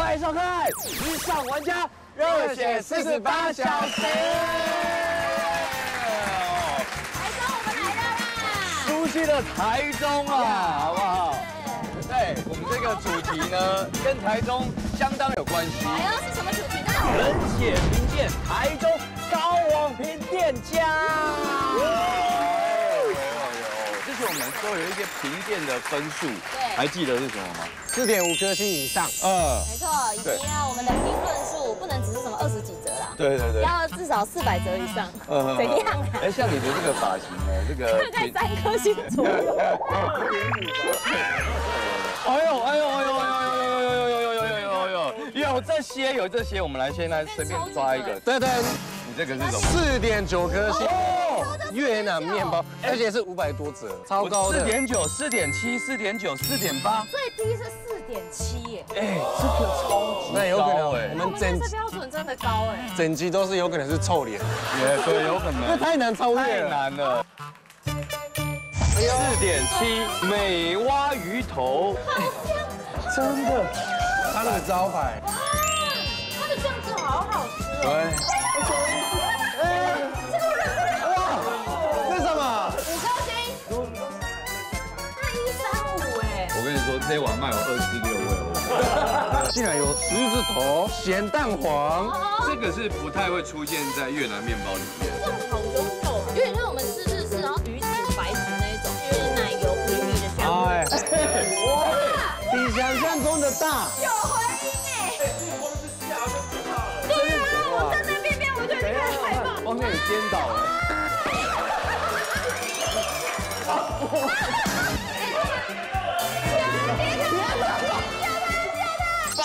欢迎收看《时尚玩家热血48小时》。台中，我们来了啦！熟悉的台中啊，好不好？对，我们这个主题呢，跟台中相当有关系。哎呦，是什么主题呢？人血评鉴台中高网评店家。 我们都有一些评鉴的分数，对，还记得是什么吗？4.5颗星以上，没错，以及呢我们的评论数不能只是什么20几折啦，对对对，要至少400折以上，怎样？哎，像你的这个发型呢，这个大概3颗星左右。哎呦哎呦哎呦哎呦，有这些有这些，我们来先来随便抓一个，对对，你这个是什么？4.9颗星。 越南面包，而且是500多折，超高的。4.9、4.7、4.9、4.8，最低是4.7耶。哎，这个超级高哎，有可能我们整集标准真的高哎，整集都是有可能是臭脸，也对，有可能。这太难超越了，太难了。4.7美蛙鱼头，真的，它的招牌。哇，它的酱汁好好吃哦。对。 这一碗卖我26位，竟然有狮子头、咸蛋黄，这个是不太会出现在越南面包里面。这种好优秀，有点像我们吃日式，然后鱼子、白子那一种，就是奶油微微的香味。哇，比想象中的大，有回音哎！光是下就不怕了。对啊，我站在边边，我觉得太害怕。光看你颠倒了。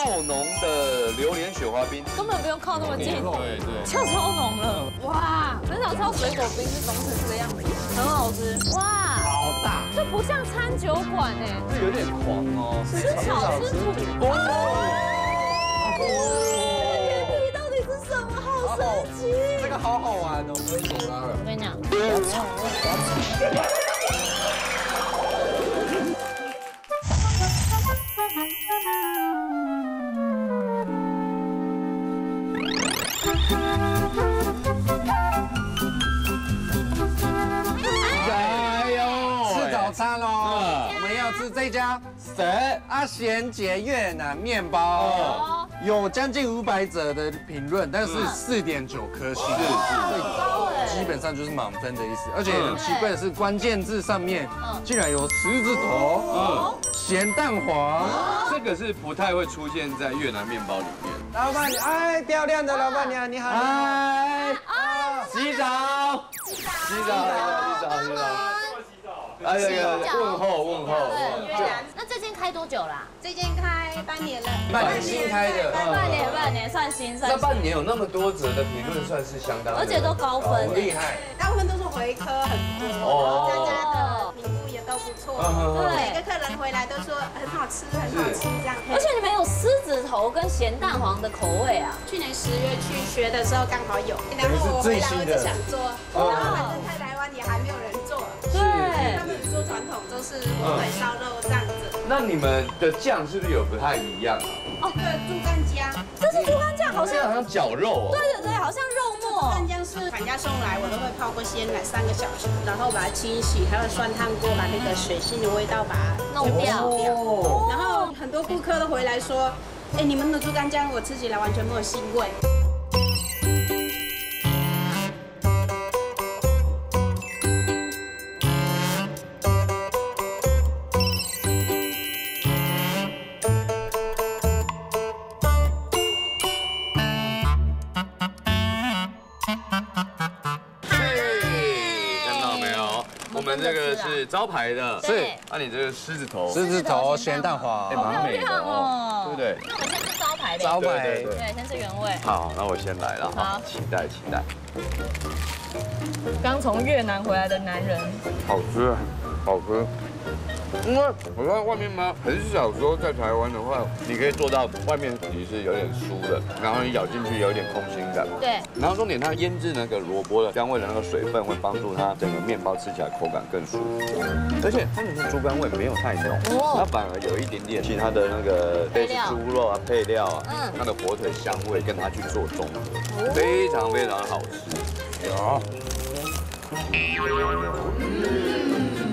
爆浓的榴莲雪花冰，根本不用靠那么近，对对，就超浓了。哇，很少吃到水果冰是浓成这个样子，很好吃。哇，好大，这不像餐酒馆哎，这有点狂哦，吃草吃土。哦，这原理到底是什么？好神奇，这个好好玩哦，我走了。我跟你讲，不要吵。 这家谁？阿贤姐越南面包有将近500折的评论，但是4.9颗星，基本上就是满分的意思。而且很奇怪的是，关键字上面竟然有狮子头、咸蛋黄，这个是不太会出现在越南面包里面。老板娘，哎，漂亮的老板娘，你好，哎，洗澡，洗澡，洗澡，洗澡。 哎呀，问候问候。对，那这间开多久啦？这间开半年了，半年新开的，半年算新。那半年有那么多折的评论，算是相当，而且都高分，厉害。大部分都是回客很多，大家的评估也都不错，每个客人回来都说很好吃，很好吃这样。而且你们有狮子头跟咸蛋黄的口味啊？去年10月去学的时候刚好有，然后我回来我就想做，然后反正在台湾也还没有人做。 对，他们做传统都是火腿烧肉这样子。那你们的酱是不是有不太一样啊？哦，对，猪肝酱，这是猪肝酱，好像绞肉哦。对对对，好像肉末。猪肝酱是厂家送来，我都会泡过鲜奶3个小时，然后把它清洗，还有酸烫过，把那个水性的味道把它弄掉。然后很多顾客都回来说，哎，你们的猪肝酱我吃起来完全没有腥味。 这个是招牌的，是。那你这个狮子头，狮子头咸蛋黄，哎，蛮美的哦，对不对？那我们先吃招牌的，招牌，对，先吃原味。好，那我先来了哈，期待期待。刚从越南回来的男人，好吃，好吃。因为我在外面吗？很小时候在台湾的话，你可以做到外面皮是有点酥的，然后你咬进去有点空心感。对。然后重点，它腌制那个萝卜的香味的那个水分，会帮助它整个面包吃起来口感更舒服。而且它们的猪肝味没有太浓，它反而有一点点其他的那个类似猪肉啊配料啊，它的火腿香味跟它去做综合，非常非常好吃。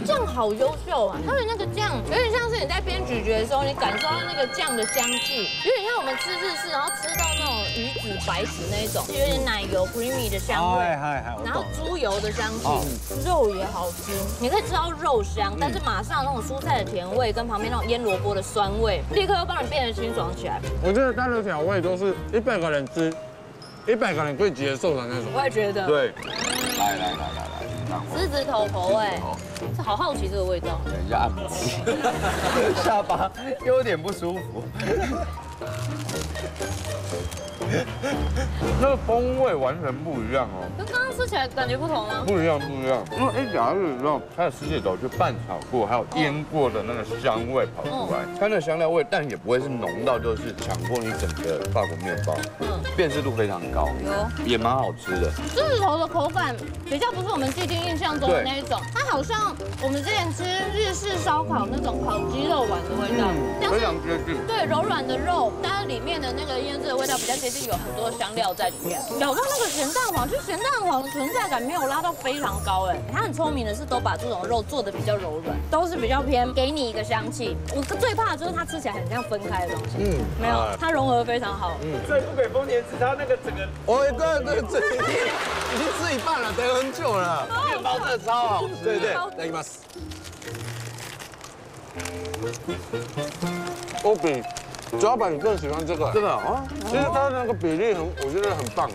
酱好优秀啊！它的那个酱有点像是你在边咀嚼的时候，你感受到那个酱的香气，有点像我们吃日式，然后吃到那种鱼子、白子那一种，有点奶油 creamy 的香味，然后猪油的香气，肉也好吃，你可以吃到肉香，但是马上那种蔬菜的甜味跟旁边那种腌萝卜的酸味，立刻又帮你变得清爽起来。我觉得单独小味都是100个人吃，100个人可以接受的那种。我也觉得。对，来。 狮子头口味，这好好奇这个味道。等一下按摩，下巴又有点不舒服。那个风味完全不一样哦。跟刚刚吃起来感觉不同吗？不一样，因为一咬下去之后，它的狮子头就拌炒过，还有腌过的那个香味跑出来，它的香料味，但也不会是浓到就是强迫你整个法国面包，辨识度非常高，也蛮好吃的。狮子头的口感比较不是我们既定印象中的那一种，它好像我们之前吃日式烧烤那种烤鸡肉丸的味道，非常接近。对，柔软的肉，但是里面的那个腌制的味道比较接近。 有很多香料在里面，咬到那个咸蛋黄，就咸蛋黄的存在感没有拉到非常高哎。它很聪明的是都把这种肉做的比较柔软，都是比较偏给你一个香气。我最怕的就是它吃起来很像分开的东西，没有，它融合非常好。所以不给丰田吃，它那个整个，我对，已经吃一半了，等很久了。面包真的超好吃，对，来一把。我比。 主要版你更喜欢这个，真的啊？其实它的那个比例很，我觉得很棒。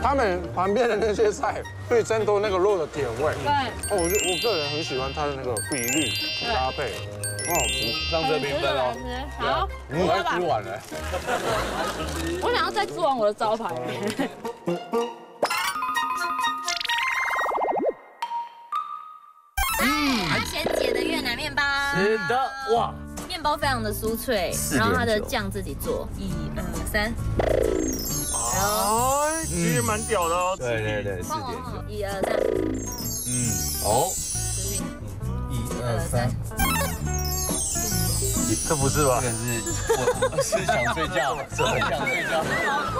他们旁边的那些菜会衬托那个肉的甜味。对，我个人很喜欢它的那个比例搭配，很好吃。上这评分哦，好，我要吃完了。我想要再吃完我的招牌。 是的，哇！面包非常的酥脆，然后它的酱自己做，1、2、3。哦，其实蛮屌的哦。对，4.9。1、2、3。1、2、3。这不是吧？这是我是想睡觉，好困。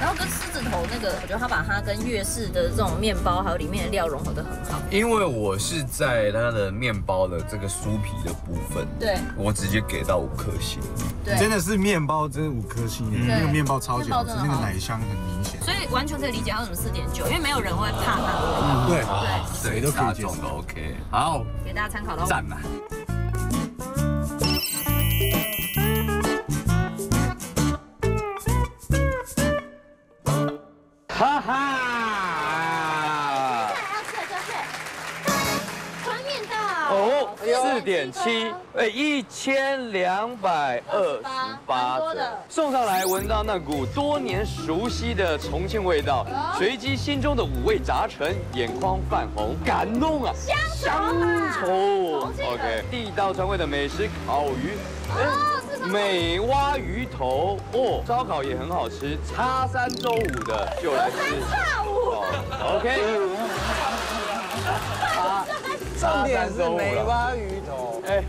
然后跟狮子头那个，我觉得他把它跟粤式的这种面包还有里面的料融合得很好。因为我是在它的面包的这个酥皮的部分，对，我直接给到5颗星。对，真的是面包，真的5颗星，那个面包超级好吃，那个奶香很明显。所以完全可以理解它为什么4.9，因为没有人会怕它。对，谁都可以接受。OK， 好，给大家参考到。赞嘛。 哈哈！接下来要吃的就是宽面道哦，4.7，1228折，送上来闻到那股多年熟悉的重庆味道，随即心中的五味杂陈，眼眶泛红，感动啊！乡愁 ，OK， 地道川味的美食烤鱼。 美蛙鱼头哦，烧烤也很好吃。叉三周五的就来吃。OK。重点是美蛙鱼头。哎，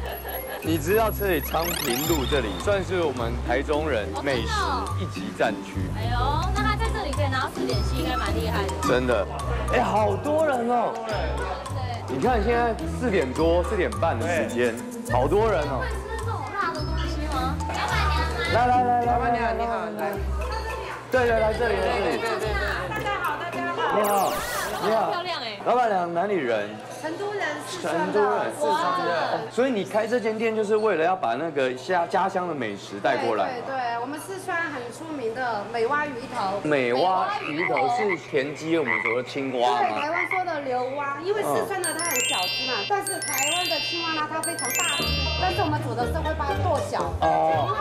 你知道这里昌平路这里算是我们台中人美食一级战区。哎呦，那他在这里可以拿到4.7，应该蛮厉害的。真的，哎，好多人哦。你看现在4点多、4点半的时间，好多人哦。 来，老板娘你好，来，对，来这里，大家好，你好，你好，漂亮哎，老板娘哪里人？成都人，四川的，所以你开这间店就是为了要把那个家乡的美食带过来，对，我们四川很出名的美蛙鱼头。美蛙鱼头是田鸡，我们说的青蛙吗？对，台湾说的牛蛙，因为四川的它很小只嘛，但是台湾的青蛙呢，它非常大只，但是我们煮的时候会把它剁小。哦。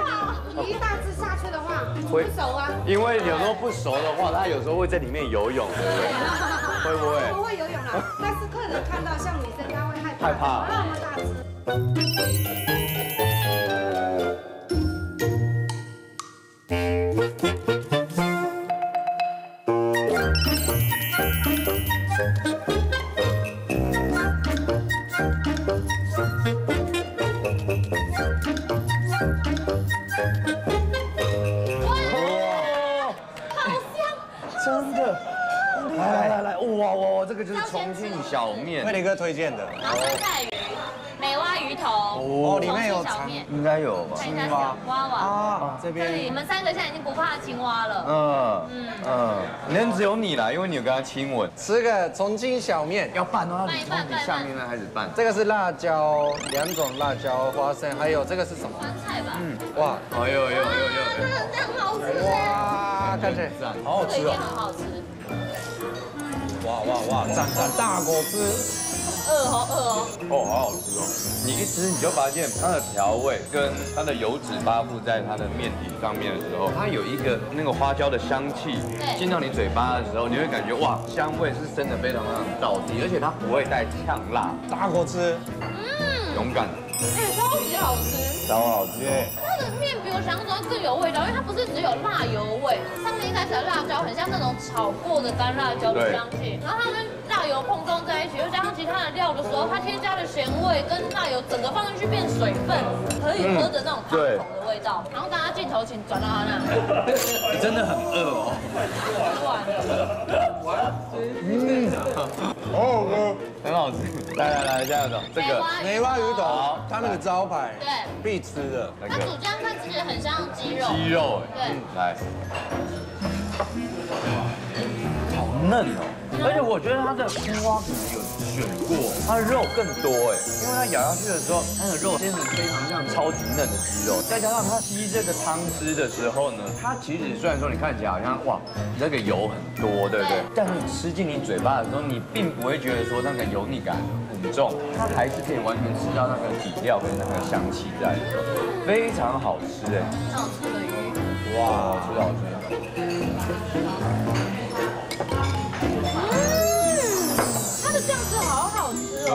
你一大只下去的话，煮不熟啊。因为有时候不熟的话，它有时候会在里面游泳，对不对？会不会？不会游泳啦，但是客人看到像女生，他会害怕。害怕。那么大只。 小面，魏林哥推荐的，然后酸菜鱼、美蛙鱼头，哦，里面有小面，应该有吧？青蛙，蛙蛙啊，这边你们三个现在已经不怕青蛙了，人只有你啦，因为你有跟他亲吻。吃个重庆小面，要拌哦，你从你下面呢开始拌。这个是辣椒，2种辣椒、花生，还有这个是什么？酸菜吧。嗯，哇，哎呦呦呦呦，这个这样好吃哇，看这，好好吃哦，很好吃。 哇哇哇！赞赞大果汁，饿好饿哦！哦，好好吃哦！你一吃你就发现它的调味跟它的油脂发布在它的面体上面的时候，它有一个那个花椒的香气进到你嘴巴的时候，你会感觉哇，香味是真的非常非常到底，而且它不会带呛辣。大果汁，嗯，勇敢，哎，超级好吃，超好吃。它的面比我想象中更有味道，因为它不是只有辣油味。 一开始的辣椒很像那种炒过的干辣椒的香气，然后它跟辣油碰撞在一起，又加上其他的料的时候，它添加的咸味跟辣油整个放进去变水分，可以喝的那种汤头的味道。然后大家镜头请转到他那。你真的很饿哦。嗯，好好喝，很好吃。来来来，加油的这个梅花鱼头，他们的招牌，对，必吃的。它煮这样看其实很像鸡肉。鸡肉，对，来。 好嫩哦，而且我觉得它的青蛙可能有选过，它的肉更多哎，因为它咬下去的时候，它的肉真的非常像超级嫩的鸡肉，再加上它吸这个汤汁的时候呢，它其实虽然说你看起来好像哇，那个油很多，对不对？但是吃进你嘴巴的时候，你并不会觉得说那个油腻感很重，它还是可以完全吃到那个底料跟那个香气在，非常好吃哎，好吃的鱼，哇，吃到好吃。 它的酱汁好好吃哦，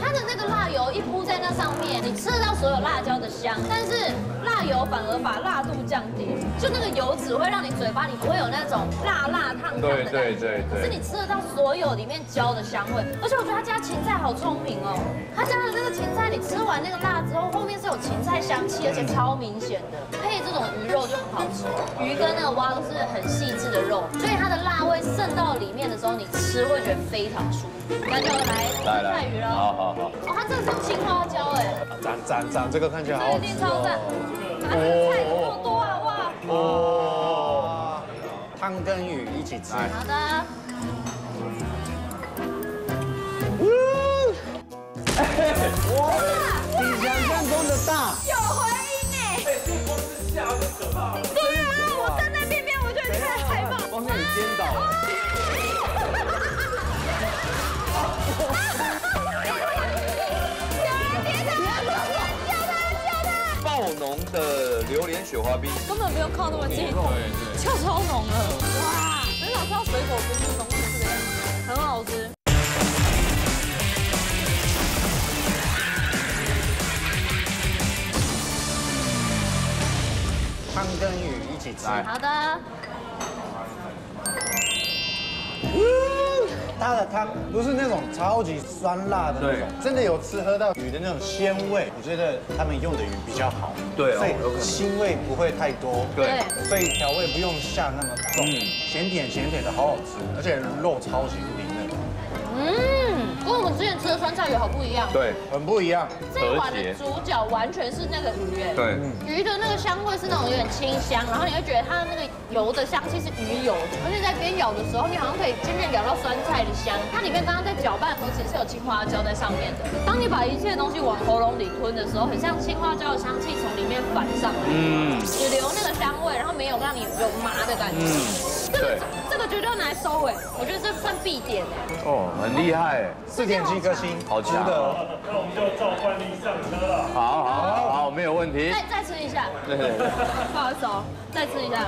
它的那个辣油一铺在那上面，你吃得到所有辣椒的香，但是辣油反而把辣度降低，就那个油脂会让你嘴巴里不会有那种辣辣烫烫的感觉，可是你吃得到所有里面椒的香味，而且我觉得他家芹菜好聪明哦，他家的那个芹菜，你吃完那个辣之后，后面是有芹菜香气，而且超明显的。 这种鱼肉就很好吃，鱼跟那个蛙都是很细致的肉，所以它的辣味渗到里面的时候，你吃会觉得非常舒服。那就来菜鱼了，好好好。哦，它这个是青花椒哎，赞，这个看起来好吃哦。菜这么多啊哇！哦，汤跟鱼一起吃。好的。哇，比想象中的大。有回音哎。 吓得可怕了！对啊，我站在边边，我就已经开始害怕。光看你颠倒了。爆浓的榴莲雪花冰，根本不用靠那么近，就超浓了。哇，很少吃到水果冰是浓成这个样子，很好吃。 汤跟鱼一起吃。好的。它的汤不是那种超级酸辣的那种，真的有吃喝到鱼的那种鲜味。我觉得他们用的鱼比较好，对，所以腥味不会太多，对，所以调味不用下那么重，咸甜的好好吃，而且肉超级嫩。嗯，跟我们之前吃的酸跟炸鱼好不一样。对，很不一样。这一碗的主角完全是那个鱼，哎，对，鱼的那个香味是那种有点清香，然后你会觉得它的那个油的香气是鱼油，而且在边咬的时候，你好像可以渐渐咬到酸菜的香。它里面刚刚在搅拌的时候，其实是有青花椒在上面的。当你把一切东西往喉咙里吞的时候，很像青花椒的香气从里面反上来，嗯，只留那个香味，然后没有让你有麻的感觉。这个绝对要拿来收尾，我觉得这算必点哎。哦，很厉害哎，4.7颗星，好值得。那我们就照惯例上车了。好好好，没有问题。再吃一下。对，不好意思哦，再吃一下。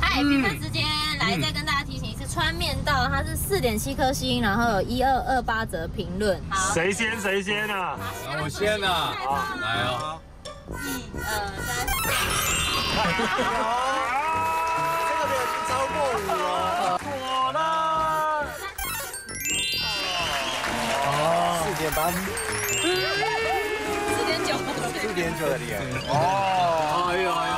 嗨，评分时间，来再跟大家提醒一次，川面道它是4.7颗星，然后有1228则评论。好，谁先啊？我先啊，好，来哦。1、2、3。这个没有超过5哦。我啦。哦，4.8。 4.9的厉害哦！哎呦哎呦，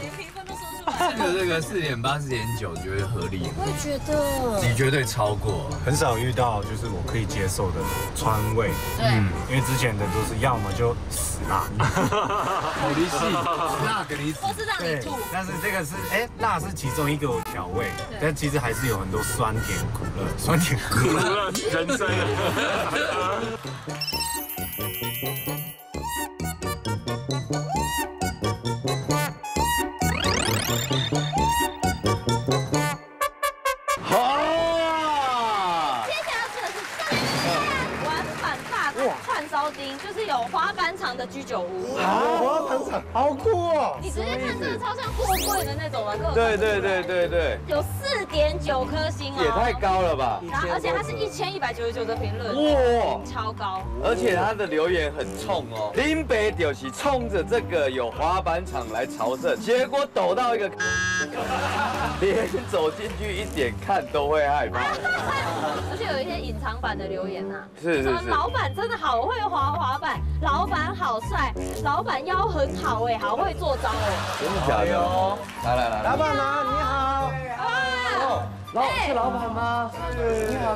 连评分都说出来。这个4.8、4.9，觉得合理。我也觉得。你绝对超过，很少遇到就是我可以接受的川味。对，因为之前的都是要么就死辣，好离奇，辣给你死，或是让你吐。但是这个是辣是其中一个调味，但其实还是有很多酸甜苦乐，酸甜苦乐人生。 就是有滑板场的居酒屋，滑板场好酷哦！你直接看这个超像货柜的那种啊，对，有4.9颗星哦，也太高了吧！然后而且它是1199的评论，哇，超高！而且它的留言很冲哦，林北就是冲着这个有滑板场来朝圣，结果抖到一个，连走进去一点看都会害怕。而且有一些隐藏版的留言啊，是，老板真的好会滑板，老板好帅，老板腰很好哎，好会做招哦，真的假的？来，老板吗？你好，是老板吗？你好。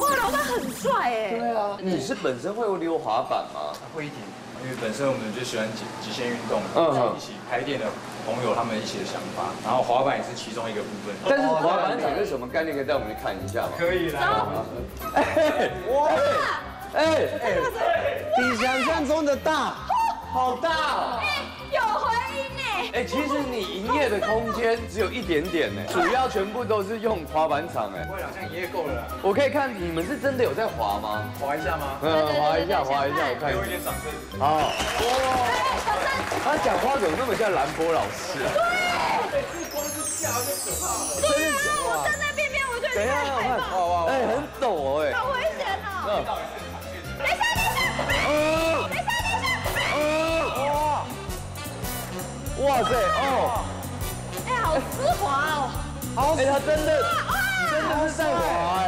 哇，老板很帅哎。对啊，你是本身会溜滑板吗？会一点，因为本身我们就喜欢极限运动，一起开店的朋友他们一起的想法，然后滑板也是其中一个部分。但是滑板场是什么概念？可以带我们去看一下吗？可以啦。哇！ 比想象中的大，好大哦！有回音呢。其实你营业的空间只有1点点呢，主要全部都是用滑板场哎。不会，好像营业够了。我可以看你们是真的有在滑吗？滑一下吗？滑一下，我看。给我一点掌声。好。哇！他讲话怎么那么像兰波老师啊？对。这光是笑就可怕了。对啊，我站在边边，我就觉得很害怕。哇！很陡哎。好危险哦。 等一下！哇塞哦！哎，好丝滑哦！好，哎，他真的是在滑哎！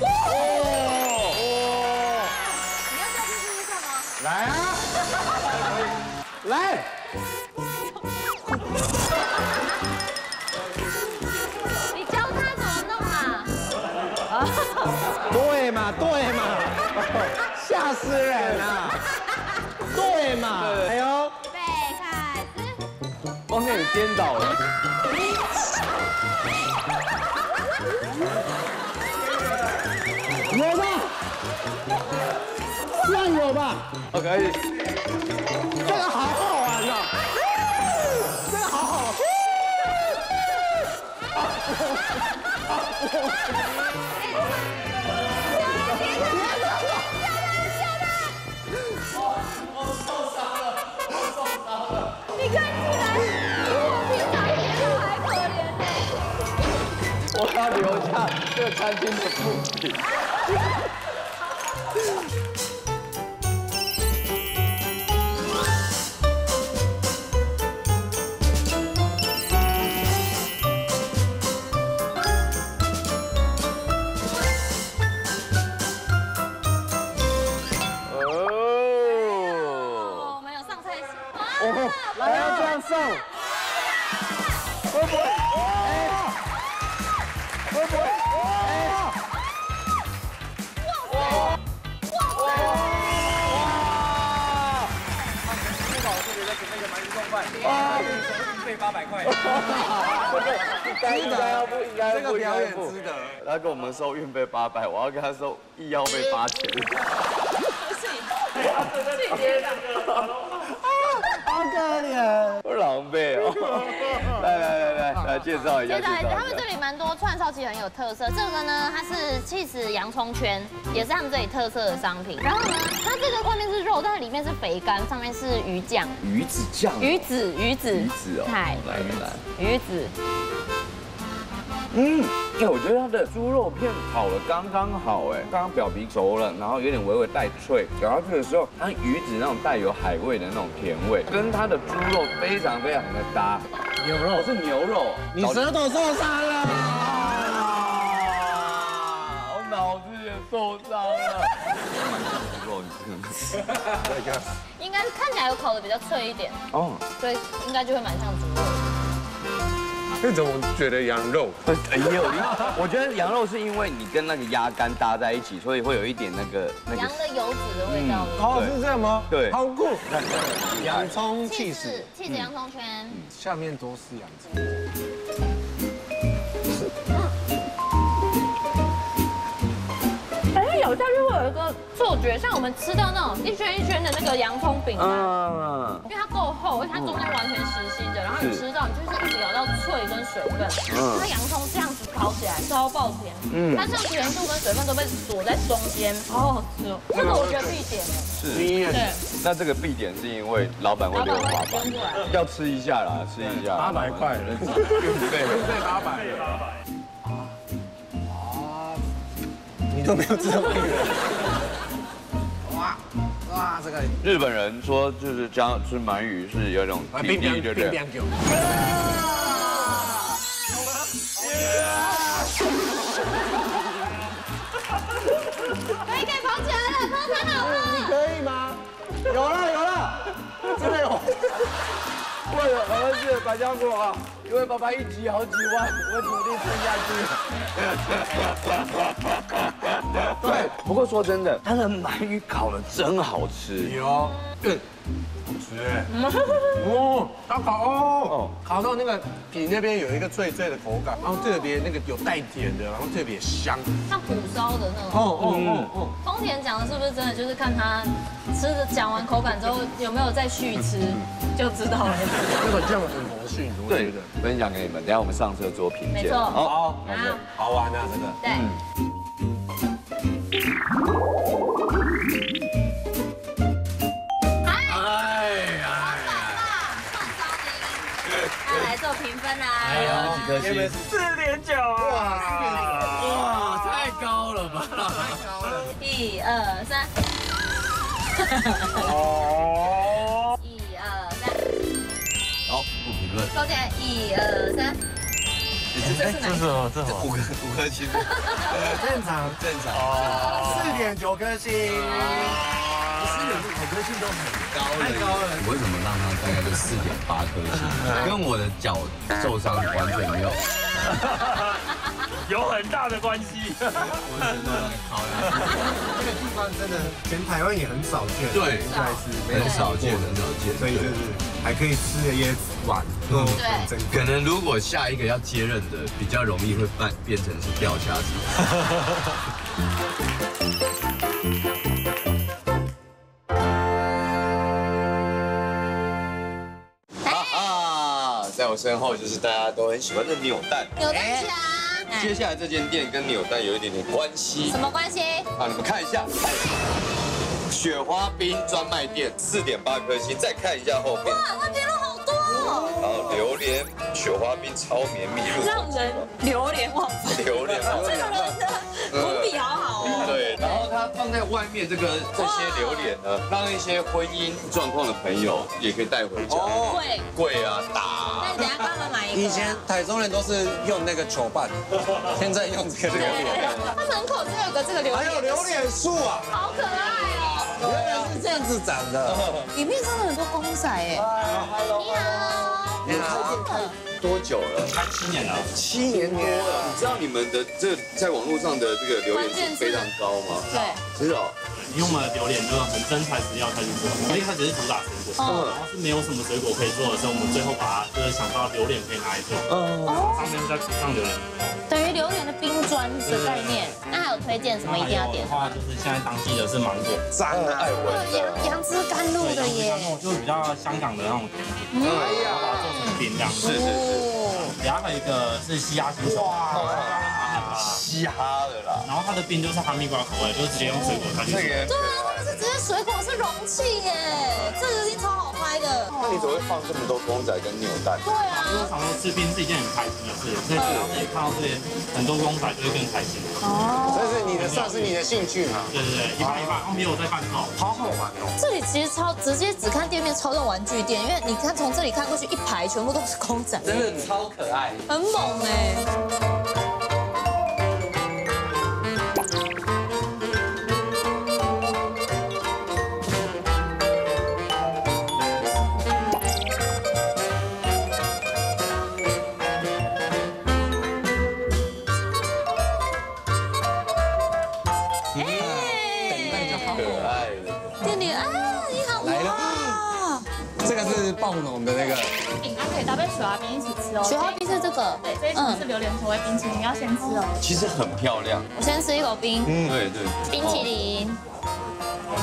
哇！你要再去试试看吗？来啊！来！你教他怎么弄啊？对嘛！ 吓死人了，对嘛？哎呦，预备开始，光看你颠倒了，有吧？算有吧？可以，这个好好玩啊，这个好好玩。我要留下这个餐厅的布景。哦，我们有上菜。哦，还要这样上。费800块。应该这个表演值得。他跟我们收运费800，我要跟他收医药费8000。不是，自己接的。好可怜，我狼狈哦。来介绍一下。他们这里蛮多串烧，其实很有特色。这个呢，它是cheese洋葱圈，也是他们这里特色的商品。然后呢，它这个外面是肉，但是里面是肥干，上面是鱼酱。鱼子酱。鱼子哦。来。鱼子。哎，我觉得它的猪肉片炒的刚刚好，哎，刚刚表皮熟了，然后有点微微带脆，咬下去的时候，它鱼子那种带有海味的那种甜味，跟它的猪肉非常的搭。 牛肉是牛肉，你舌头受伤了，我脑子也受伤了。肉是，应该看起来有烤的比较脆一点哦，所以应该就会蛮像猪肉。那怎么觉得羊肉？哎呦，我觉得羊肉是因为你跟那个鸭肝搭在一起，所以会有一点那个羊的油脂的味道。哦，是这样吗？对，好酷。 洋葱起司洋葱圈，下面都是洋葱。哎，咬下去会有一个错觉，像我们吃到那种一圈一圈的那个洋葱饼干，因为它够厚，而且它中间完全实心的，然后你吃到你就是一直咬到脆跟水分。那洋葱这样子烤起来超爆甜，它像甜度跟水分都被锁在中间，好好吃哦。这个我觉得必点哎。 是，那这个必点是因为老板会留800，要吃一下啦，吃一下。800块了，运费800。啊，你都没有智慧了。哇，这个日本人说就是将吃鳗鱼是有一种冰凉对不对？可以跑起来了，跑好了。 有了，真的有！为了我们是百家果啊，因为爸爸一集好几万，我努力撑下去。对，不过说真的，他的鳗鱼烤的真好吃。有，好吃哎！哦，它烤哦，烤到那个皮那边有一个脆脆的口感，然后特别那个有带甜的，然后特别香，像蒲烧的那种。哦。丰田讲的是不是真的？就是看他。 吃着讲完口感之后，有没有再续吃就知道了。这个酱很魔性，我觉得。分享给你们，等下我们上车做评鉴。没错。好，好玩啊，这个。对。哎呀！要来做评分啦！哎呀，几颗星？4.9啊！哇，太高了吧！太高了。1、2、3。 哦，1、2、3，好，不评论。收起来，1、2、3。这是5颗星，正常。4.9颗星，4.9颗星都很高了，太高了。为什么让他大概就4.8颗星？跟我的脚受伤完全没有。 有很大的关系，我真的很好了。这个地方真的全台湾也很少见，对，应该是很少见，所以就是还可以吃的椰子碗，对，可能如果下一个要接任的，比较容易会变成是钓虾子。 在我身后就是大家都很喜欢的扭蛋，扭蛋侠。接下来这间店跟扭蛋有一点点关系，什么关系？啊，你们看一下，雪花冰专卖店4.8颗星，再看一下后面。哇，那边有好多哦。然后榴莲雪花冰超绵密，让人流连忘返。榴莲，这个人的文笔好好哦。对，然后它放在外面这些榴莲呢，让一些婚姻状况的朋友也可以带回家。贵啊，大。 等下帮我们买一个。以前台中人都是用那个球棒，现在用这个榴莲。它门口就有个这个榴莲，还有榴莲树啊，好可爱哦！原来是这样子长的。里面真的很多公仔哎。Hello， 你好。你好。多久了？开7年了。7年多了。你知道你们的在网络上的这个留言数非常高吗？对。知道。因为我们的榴莲就很真材实料下去做，所以它只是主打水果，然后是没有什么水果可以做的时候，我们最后把它就是想到榴莲可以拿来做，上面再涂上榴莲，等于榴莲的冰砖的概念。那还有推荐什么一定要点？的话就是现在当季的是芒果，真的爱我，杨枝甘露的耶，就是比较香港的那种甜品，哎呀，把它做成冰凉，是是是。然后还有一个是嘻哈星球，嘻哈的啦，然后它的冰就是哈密瓜口味，就是直接用水果下去做。对。 直接水果是容器耶，这个一定超好拍的。那你怎么会放这么多公仔跟扭蛋？对啊，因为常常吃冰是一件很开心的事，所以到这里看到这些很多公仔就会更开心。哦，这是你的，算是你的兴趣嘛？对对对，一半一半，没有在贩售，好好玩哦。这里其实超直接，只看店面超像玩具店，因为你看从这里看过去一排全部都是公仔，真的超可爱，很猛哎。 雪花冰是这个，对，这一层是榴莲口味冰淇淋，要先吃哦。其实很漂亮，我先吃一口冰。嗯，对对。冰淇淋。哇，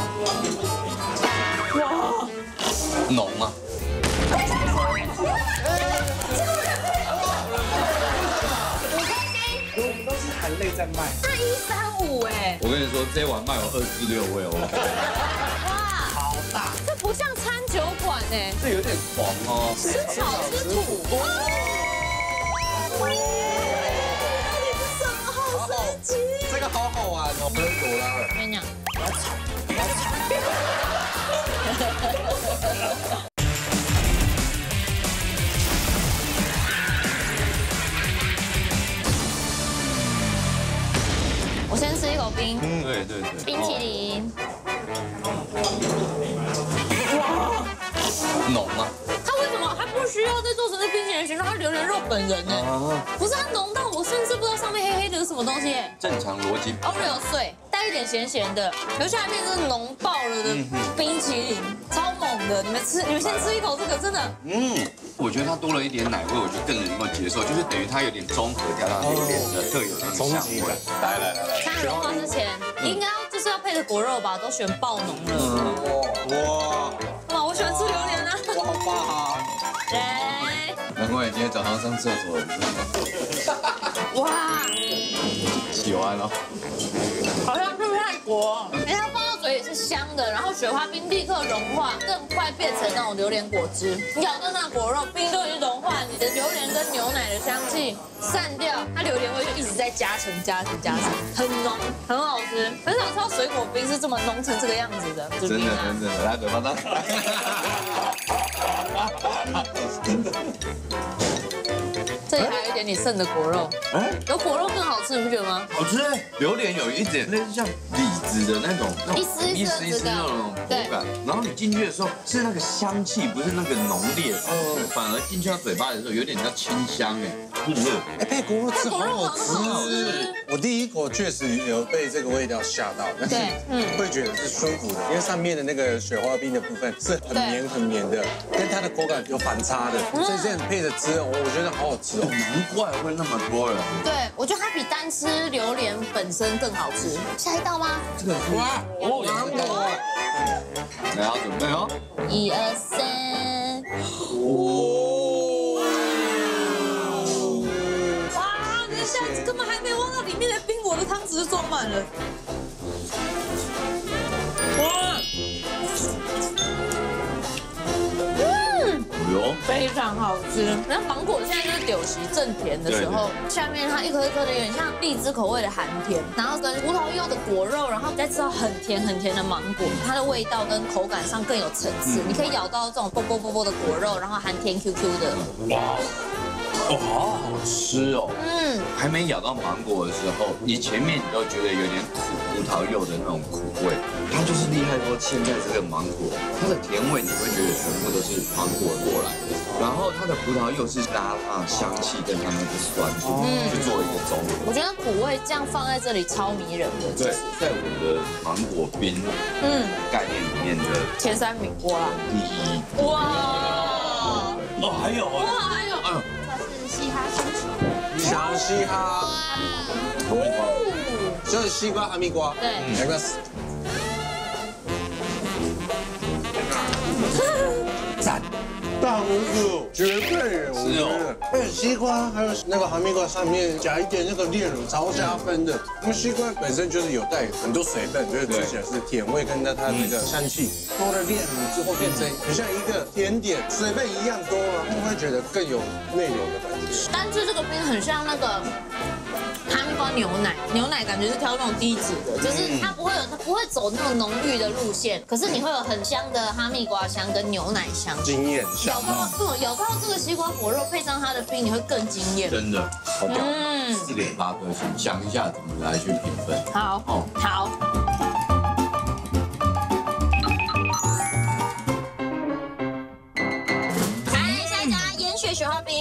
浓啊！我都是含泪在卖。这135哎！我跟你说，这碗卖有26位哦。 大，这不像餐酒馆哎，这有点狂哦，吃草吃土。你这什么好神奇？这个好好玩哦，喷火啦！我跟你讲，好吵，好吵。 我先吃一口冰，嗯，对对对，冰淇淋，哇，浓啊！它为什么它不需要再做成是冰淇淋形状？它榴莲肉本人呢？不是它浓到我甚至不知道上面黑黑的是什么东西。正常逻辑，哦，没有碎，带一点咸咸的，然后下面是浓爆了的冰淇淋，超猛的！你们先吃一口这个，真的，嗯。 我觉得它多了一点奶味，我觉得更能够接受，就是等于它有点中和掉到榴莲的特有的香味。来来来来，看融化之前，应该就是要配着果肉吧，都选爆浓的。哇，我喜欢吃榴莲啊！哇，好棒啊！来，难怪你今天早上上厕所。哇，喜欢哦。好像是泰国，哎，它放到嘴里是香的，然后雪花冰立刻融化，更快变成那种榴莲果汁，咬到那果肉。 冰都已经融化，你的榴莲跟牛奶的香气散掉，它榴莲味就一直在加成，很浓，很好吃。很少吃到水果冰是这么浓成这个样子的，真的真的，来嘴巴张开。这里还有一点你剩的果肉，有果肉更好吃，你不觉得吗？好吃，榴莲有一点类似像李子的那种，一丝一丝那种口感。然后你进去的时候是那个香气，不是那个浓烈。 反而进去到嘴巴里的时候，有点叫清香哎，是不是？哎，配果肉吃好好吃。我第一口确实有被这个味道吓到，但是会觉得是舒服的，因为上面的那个雪花冰的部分是很绵很绵的，跟它的口感有反差的，所以这样配着吃，我觉得好好吃哦。难怪会那么多人。对，我觉得它比单吃榴莲本身更好吃。下一道吗？这个哇，我拿过。来，好，准备哦。1、2、3。 哦！哇，你的虾子根本还没挖到里面的冰，我的汤匙就装满了。哇！嗯，非常好吃。那芒果现在就是柳席正甜的时候，下面它一颗一颗的，有点像荔枝口味的寒甜，然后跟葡萄柚的果肉，然后再吃到很甜的芒果，它的味道跟口感上更有层次。你可以咬到这种啵啵的果肉，然后含甜 QQ 的。哇！哦，好好吃哦。嗯，还没咬到芒果的时候，你前面你都觉得有点苦葡萄柚的那种苦味，它就是厉害说现在这个芒果，它的甜味你会觉得全部都是芒果过来的，然后它的葡萄柚是拉它的香气跟它那个酸度去做一个中和。我觉得苦味这样放在这里超迷人的。对，在我的芒果冰概念里面的前三名哇，第一哇。 哦，还有啊！哇，还有，嗯，这是嘻哈星球，小嘻哈，哦，这是西瓜哈密瓜，对，来个，赞，大拇指，绝对，我觉得，还有西瓜，还有那个哈密瓜上面加一点那个炼乳，超加分的。因为西瓜本身就是有带很多水分，所以吃起来是甜味跟它那个香气，多了炼乳之后变成很像一个甜点，水分一样多。 会觉得更有内容的感觉，但是这个冰很像那个哈密瓜牛奶，牛奶感觉是挑那种低脂的，就是它不会有，它不会走那种浓郁的路线，可是你会有很香的哈密瓜香跟牛奶香，惊艳。咬到不咬到这个西瓜果肉配上它的冰，你会更惊艳。真的，好屌，4.8颗星，想一下怎么来去评分。好，哦，好。 雪花冰，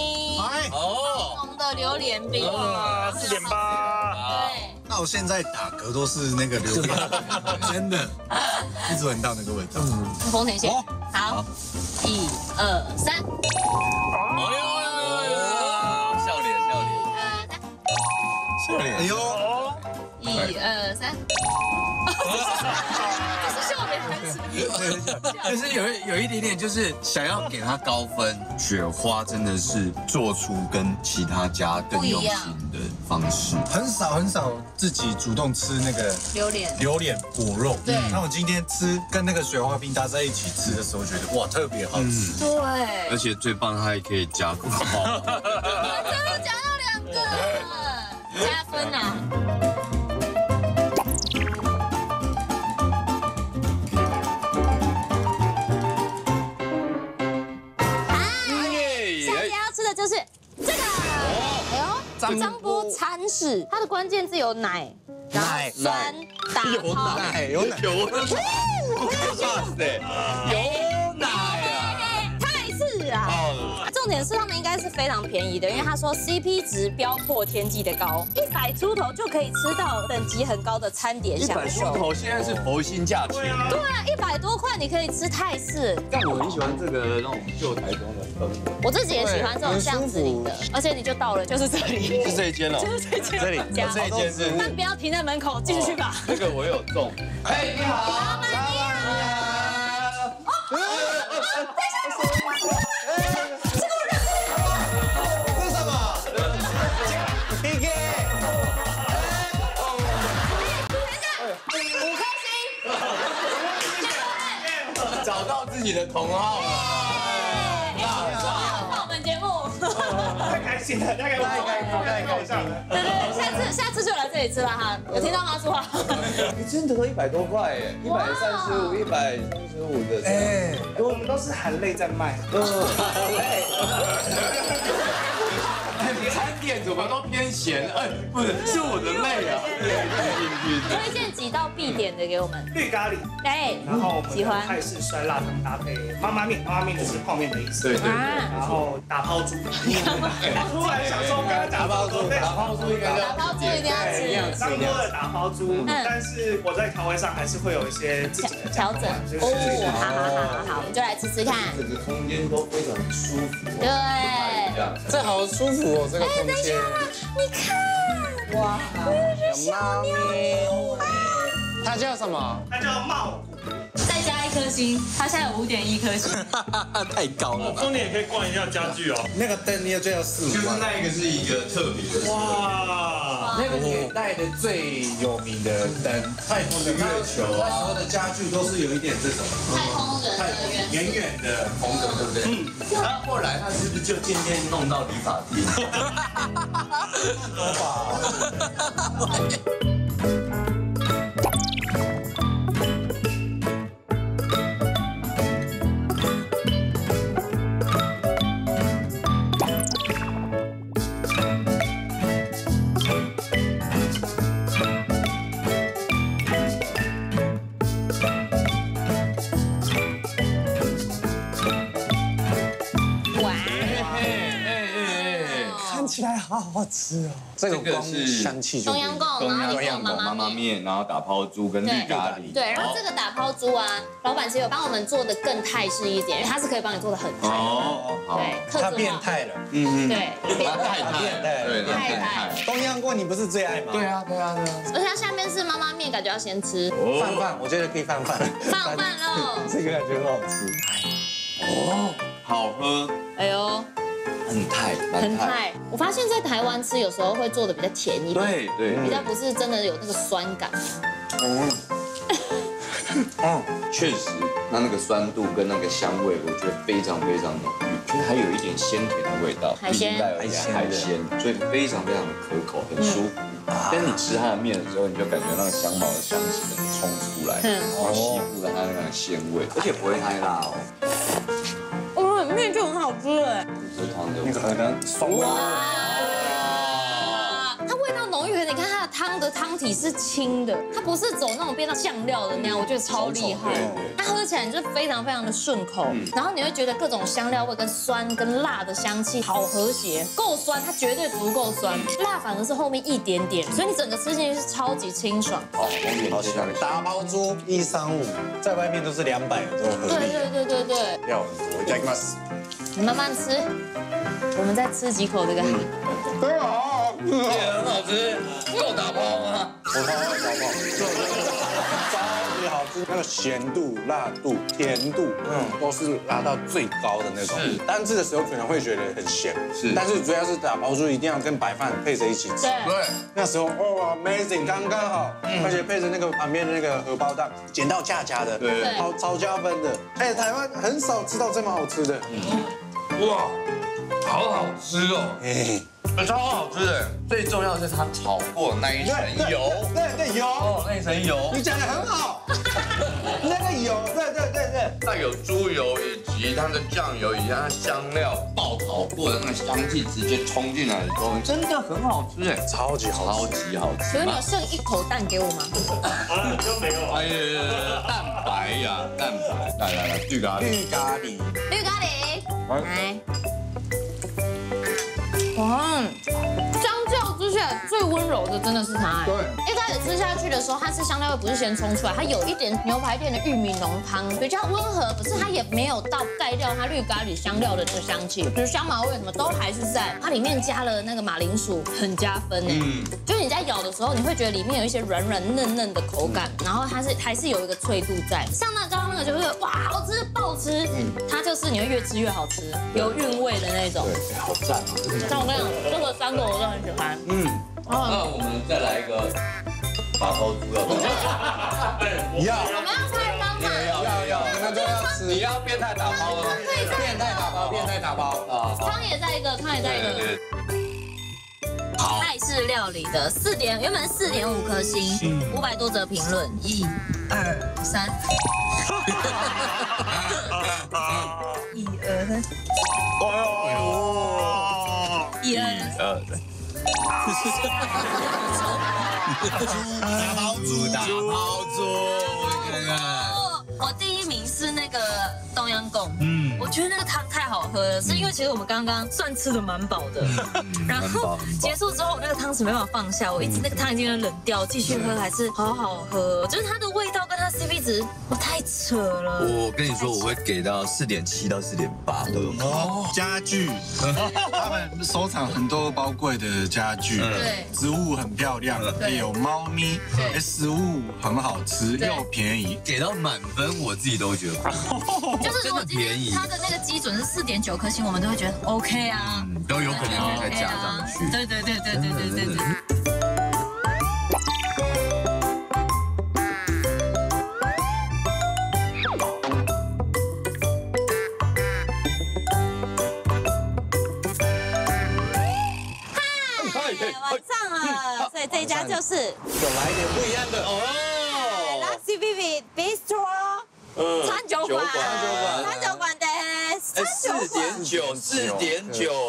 哦，红的榴莲冰，哇，4.8。对，那我现在打嗝都是那个榴莲，真的，一直闻到那个味道。丰田蟹，好，1、2、3。哎呦哎呦哎呦，笑脸笑脸，笑脸，哎呦，1、2、3。 就是笑脸还是，就是有一点点，就是想要给他高分。雪花真的是做出跟其他家更用心的方式，很少很少自己主动吃那个榴莲果肉。对，那我今天吃跟那个雪花冰搭在一起吃的时候，觉得哇特别好吃。对，而且最棒它还可以加口包，加到2个，加分啊！ 就是这个，哎呦，张波餐史，它的关键字有奶，然后酸，打泡，有奶。 重点是他们应该是非常便宜的，因为他说 CP 值飙破天际的高，100出头就可以吃到等级很高的餐点享受。100出头现在是佛心价钱。对啊，100多块你可以吃泰式。但我很喜欢这个那种旧台中的氛围，我自己也喜欢这种巷子里的，而且你就到了就是这里，是这一间了，就是这一间，这里这一间是。但不要停在门口，进去吧。这个我有中。哎，你好，老板你好。哦。 找到自己的同好了，那我们节目太开心了，太搞笑了。对对，下次就来这里吃了哈，有听到吗？说话。你真得到100多块耶，135、135的，哎，我们都是含泪在卖。餐点怎么都偏咸？哎，不是，是我的泪啊！推荐几道必点的给我们。绿咖喱，哎，然后喜欢泰式酸辣汤搭配妈妈面，妈妈面就是泡面的意思。对对。然后打抛猪，突然想说刚刚打抛猪一定要吃，张多的打抛猪，但是我在调味上还是会有一些自己的调整。哦，好，我们就来吃吃看。整个空间都非常舒服。对，这好舒服哦。 哎，等一下，你看，哇，有猫咪，它叫什么？它叫茂谷。再加1颗星，它现在有5.1颗星，太高了。中年也可以逛一下家具哦。那个灯要最要4、5万，就是那一个是一个特别的。哇，那个年代的最有名的灯，太空的月球，那时候的家具都是有一点这种太空人远远的风格，对不对？嗯。 然后后来他是不是就渐渐弄到理发店？起来好好吃哦。这个光香气就东阳贡妈妈面，然后打抛猪跟绿咖喱。对，然后这个打抛猪啊，老板其实有帮我们做的更泰式一点，因为它是可以帮你做的很泰的。哦，好，它变态了。嗯，对，变态。东阳贡你不是最爱吗？对啊。而且它下面是妈妈面，感觉要先吃。饭，我觉得可以放饭喽。这个感觉很好吃。哦，好喝。哎呦。 很泰。我发现，在台湾吃有时候会做的比较甜一点，对，比较不是真的有那个酸感。哦，确实，那个酸度跟那个香味，我觉得非常浓郁，就是还有一点鲜甜的味道，海鲜，所以非常的可口，很舒服。但你吃它的面的时候，你就感觉那个香茅的香气能冲出来，然后吸附了它那个鲜味，而且不会太辣哦。 面就很好吃哎，你可能爽哇！它味道浓郁，可是你看它的汤的汤体是清的，它不是走那种变到酱料的那样，我觉得超厉害。它喝起来就非常的顺口，然后你会觉得各种香料味跟酸跟辣的香气好和谐，够酸，它绝对足够酸，辣反而是后面一点点，所以你整个吃进去是超级清爽。好，好香！打包猪135，在外面都是200，这种对。要我加一ます。 你慢慢吃，我们再吃几口这个。真好，也很好吃，够打包吗？我打包，超级好吃，那个咸度、辣度、甜度，都是拉到最高的那种。是，单吃的时候可能会觉得很咸，是，但是主要是打包猪一定要跟白饭配着一起吃。对，那时候哦 ，amazing， 刚刚好，而且配着那个旁边的那个荷包蛋，捡到价价的，对，超加分的。哎，台湾很少吃到这么好吃的。 哇，好好吃哦！哎，超好吃的。最重要的是它炒过那一层油，对油，哦，那一层油。你讲得很好，那个油，对。带有猪油以及它的酱油以及它的香料爆炒过的那个香气直接冲进来的时候，真的很好吃哎，超级好吃。有你有剩一口蛋给我吗？啊，就没有。哎呀，蛋白，来，绿咖喱。 来，哇！相较之下，最温柔的真的是它。对，一开始吃下去的时候，它是香料味不是先冲出来，它有一点牛排店的玉米浓汤，比较温和，可是它也没有到盖掉它绿咖喱香料的这个香气，比如香茅味什么都还是在。它里面加了那个马铃薯，很加分哎。就是你在咬的时候，你会觉得里面有一些软嫩的口感，然后它是还是有一个脆度在。像那刚刚那个就是哇，好吃爆吃，它就是你会越吃越好吃，有韵味的那种。对，好赞啊！像我跟你讲，这个三个我都很喜欢。那我们再来一个打抛猪要不要？我们要菜包嘛？要，那就要吃。你要变态打包了吗？变态打包啊！汤也再一个。泰式料理的原本4.5颗星，500多则评论，1、2、3。 1、2、3。哦哟！1、2、3。打包猪。 我第一名是那个东阳贡，我觉得那个汤太好喝了，是因为其实我们刚刚算吃的蛮饱的，然后结束之后那个汤匙没办法放下，我一直那个汤已经冷掉，继续喝还是好好喝，就是它的味道跟它 CP 值，我太扯了。我跟你说，我会给到4.7到4.8都有。哦，家具，他们收藏很多包贵的家具，对，植物很漂亮，有猫咪，食物很好吃又便宜，给到满分。 我自己都觉得，就是如果今天它的那个基准是4.9颗星，我们都会觉得 OK 啊，都有可能再加上去。对。嗨，晚上了，所以这一家就是有来一点不一样的哦 ，Luxy Vivid Bistro。 川酒馆的4.9，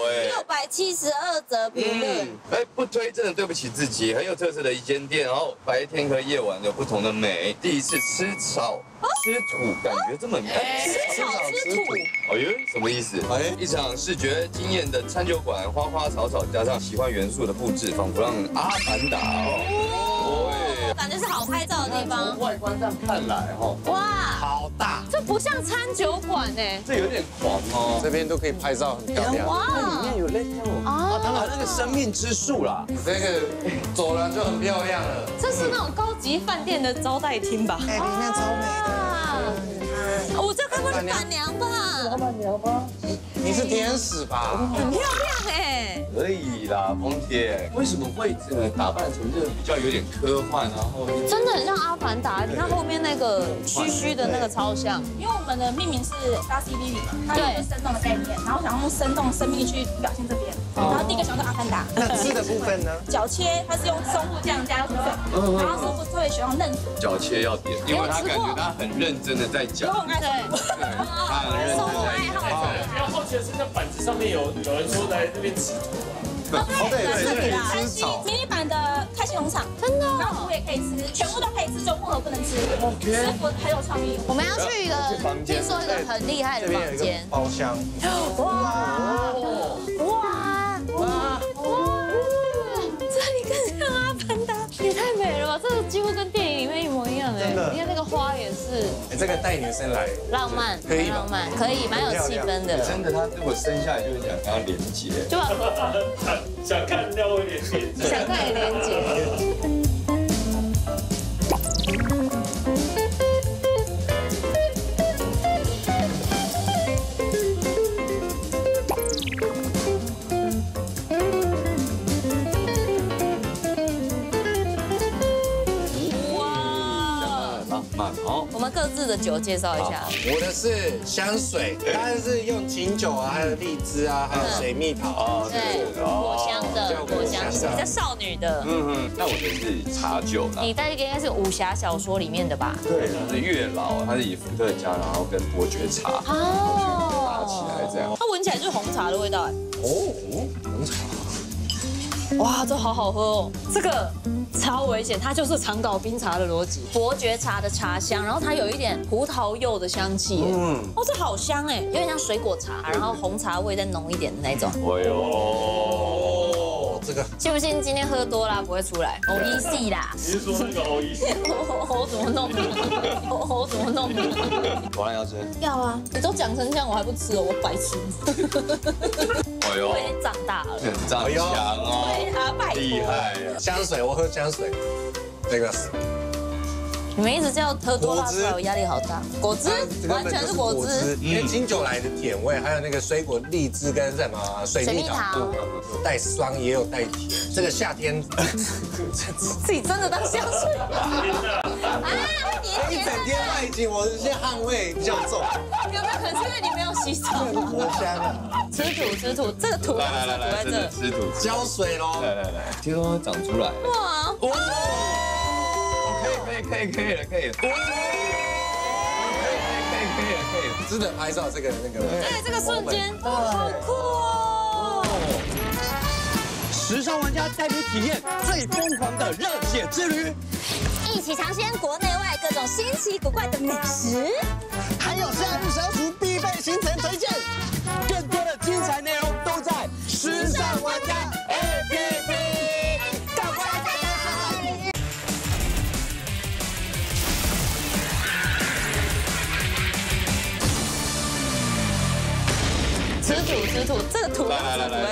哎，672则评论。哎，不推真的对不起自己。很有特色的一间店，然后白天和夜晚有不同的美。第一次吃草吃土，感觉这么美。吃草吃土，哎呦，什么意思？哎，一场视觉惊艳的餐酒馆，花花草草加上奇幻元素的布置，仿佛让阿凡达感觉是好拍照的地方。从外观上看来，哇，好大，这不像餐酒馆哎，这有点狂哦。这边都可以拍照，很漂亮。哇，里面有泪哦。啊，当然那个生命之树啦，那个走廊就很漂亮了。这是那种高级饭店的招待厅吧？哎，里面超美的。我就看过老板娘吧。老板娘吗？你是天使吧？很漂亮哎。可以啦，彭姐，为什么会打扮成这比较有点科幻，然后真的很像阿凡达？你看后面那个虚虚的那个超像，因为我们的命名是 Luxy Vivid 嘛，它有一个生动的概念，然后想用生动生命去表现这边。然后第一个想到阿凡达。那吃的部分呢？脚切它是用松露酱加芦笋，然后师傅特别喜欢嫩。脚切要点，因为他感觉他很认真的在讲。我很爱吃，松露爱好者。不要好奇的是，那板子上面有人说来这边吃。对，是迷你版的开心农场，真的，然后我也可以吃，全部都可以吃，就不合不能吃。OK， 师傅很有创意。我们要去一个，听说一个很厉害的房间，包厢。哇！这里更像阿凡达，也太美了吧！这个几乎跟电影里面一模一样哎。你看那个花也是。这个带女生来，浪漫，可以，浪漫，可以，蛮有气氛的。真的，他如果生下来就是想要连接，对吧？想看到我连接，想看你连接。哇，浪漫哦！我们各自的酒介绍一下。我的是香水，但是用琴酒啊，还有荔枝啊，还有水蜜桃，对，果香的，果香的，比较少女的。那我的是茶酒啦。你带这个应该是武侠小说里面的吧？对，它是月老，它是以伏特加，然后跟伯爵茶搭起来这样。它闻起来就是红茶的味道哎。哦，红茶。哇，这好好喝哦，这个。超危险，它就是长岛冰茶的逻辑，伯爵茶的茶香，然后它有一点葡萄柚的香气，哦，这好香哎，有点像水果茶，然后红茶味再浓一点的那种。哎呦，这个信不信今天喝多啦不会出来？OEC 啦，你是说那个 OEC？ 我怎么弄？我怎么弄？果然要吃？要啊，你都讲成这样我还不吃哦，我白痴。哎呦，我已经长大了，很长强哦。厉害！香水，我喝香水。这个，你们一直叫喝多辣水，我压力好大。果汁，完全是果汁，因为清酒来的甜味，还有那个水果荔枝跟什么水蜜桃，有带酸也有带甜。这个夏天，自己真的当香水啊？一整天爱情，我是先捍卫比较重。有没有可能是因为你没有洗澡？很香啊！吃土吃土，这个土来来来，真的吃土，浇水喽！来，听说长出来了。哇！可以了。可以了，值得拍照这个。对，这个瞬间，好酷哦！时尚玩家带你体验最疯狂的热血之旅，一起尝鲜国内外各种新奇古怪的美食，还有夏日消暑必备行程推荐。更多的精彩内容都在《时尚玩家》APP， 赶快来！吃土，这个土来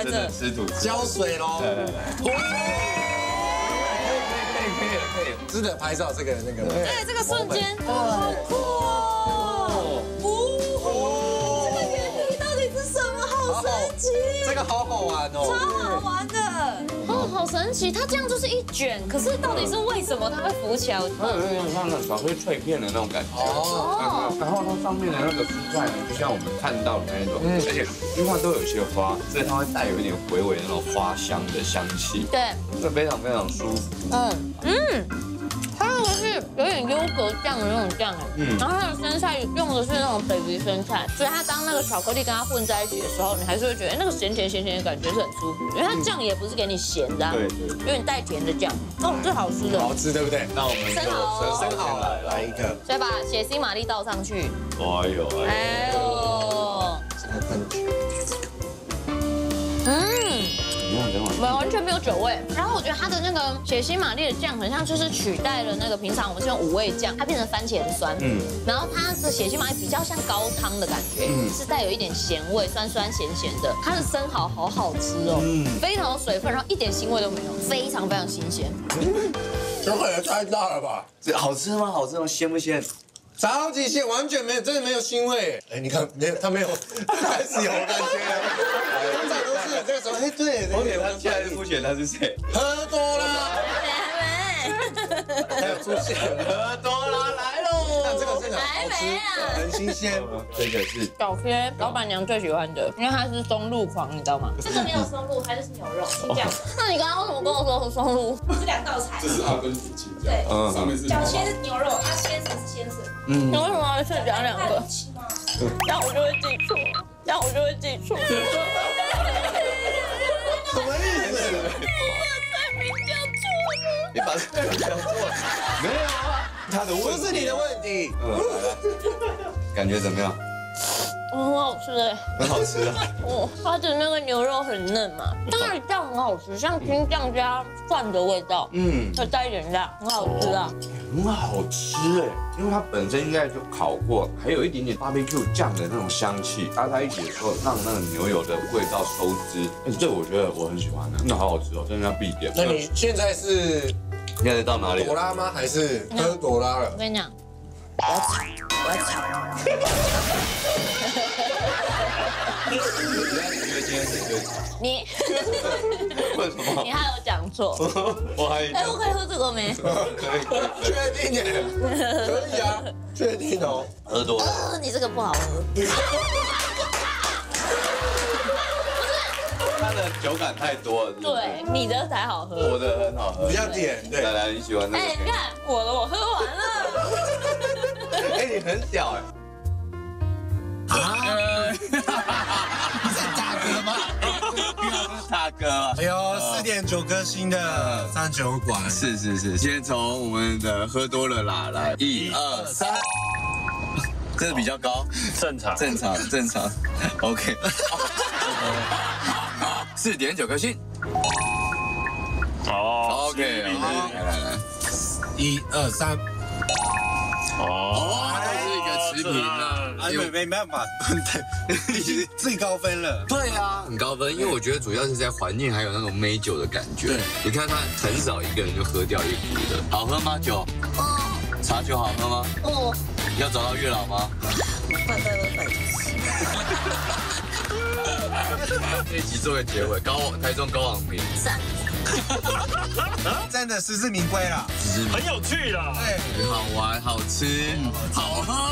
这，吃土浇水喽！可以了，值得拍照这个。对，这个瞬间，好酷哦！这个好好玩哦，超好玩的，哦，好神奇！它这样就是一卷，可是到底是为什么它会浮起来？它有点像那巧克力脆片的那种感觉哦。然后它上面的那个蔬菜，就像我们看到的那种，而且因为它都有些花，所以它会带有一点微微的那种花香的香气。对，这非常非常舒服。嗯，它好吃。就是有点优格酱的那种酱哎，然后它的生菜用的是那种北鼻生菜，所以它当那个巧克力跟它混在一起的时候，你还是会觉得那个咸甜咸甜的感觉是很舒服，因为它酱也不是给你咸的，对，有点带甜的酱，哦，最好吃的，好吃对不对？那我们生蚝来一个，所以把血腥玛丽倒上去，哎呦哎呦，完全没有酒味，然后我觉得它的那个血腥玛丽的酱很像就是取代了那个平常我们是用五味酱，它变成番茄酸，然后它的血腥玛丽比较像高汤的感觉，是带有一点咸味，酸酸咸咸的。它的生蚝好好吃哦，非常有水分，然后一点腥味都没有，非常非常新鲜。这个也太大了吧？这好吃吗？好吃吗？鲜不鲜？ 超级鲜，完全没有，真的没有腥味。哎，你看，没有，它没有，开始有感觉了。通常都是这个时候，哎，对。而且他现在是出血，他是谁？喝多了。还有出血，喝多了来喽。那这个真的好吃，很新鲜。这个是小天老板娘最喜欢的，因为他是松露狂，你知道吗？这个没有松露，它就是牛肉。这样。那你刚刚为什么跟我说松露？是两道菜。这是它跟福建酱。对，上面是。小天是牛肉，它先生是先生。 你为什么要去讲两个？那我就会记错，那我就会记错。什么意思？我明叫错了。你把菜名讲错了？没有啊，他的问题不是你的问题。感觉怎么样？很好吃哎，很好吃啊。哦，它的那个牛肉很嫩嘛，那个酱很好吃，像青酱加蒜的味道，再加一点辣，很好吃啊。 很好吃哎，因为它本身应该就烤过，还有一点点 BBQ 酱的那种香气，搭在一起的时候，让那个牛油的味道收汁。这我觉得我很喜欢的，真的好好吃哦，真的要必点。那你现在是现在到哪里？朵拉吗？还是喝朵拉了？我跟你讲，我要吵。 你为什么？你还有讲错？我还哎，我可以喝这个没？可以，确定耶？可以啊，确定哦。喝多了。你这个不好喝。不是，他的酒感太多了。对，你的才好喝。我的很好喝，比较甜。对，来来，你喜欢那个？哎，你看我的，我喝完了。哎，你很屌哎。 啊！是大哥吗？是大哥。哎呦，4.9颗星的39馆。是，先从我们的喝多了啦来，1、2、3，这是比较高，正常。OK， 4.9颗星。哦 ，OK， 来，1、2、3。哦，这是一个持平啊。 没办法，已经最高分了。对啊，很高分，因为我觉得主要是在怀念还有那种美酒的感觉。对，你看他很少一个人就喝掉一壶的，好喝吗酒？哦。茶酒好喝吗？哦。要找到月老吗？这一集作为结尾，台中高昂平。赞。真的实至名归啦，很有趣啦，对，很好玩，好吃，好喝。